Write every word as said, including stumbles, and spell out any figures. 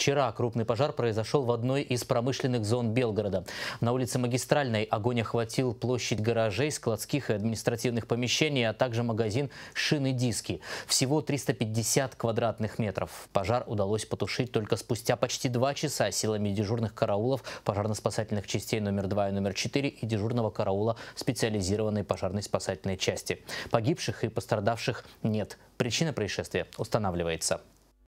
Вчера крупный пожар произошел в одной из промышленных зон Белгорода. На улице Магистральной огонь охватил площадь гаражей, складских и административных помещений, а также магазин шин и диски. Всего триста пятьдесят квадратных метров. Пожар удалось потушить только спустя почти два часа силами дежурных караулов пожарно-спасательных частей номер два и номер четыре и дежурного караула специализированной пожарно-спасательной части. Погибших и пострадавших нет. Причина происшествия устанавливается.